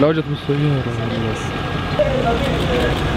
لوجهة مستوية.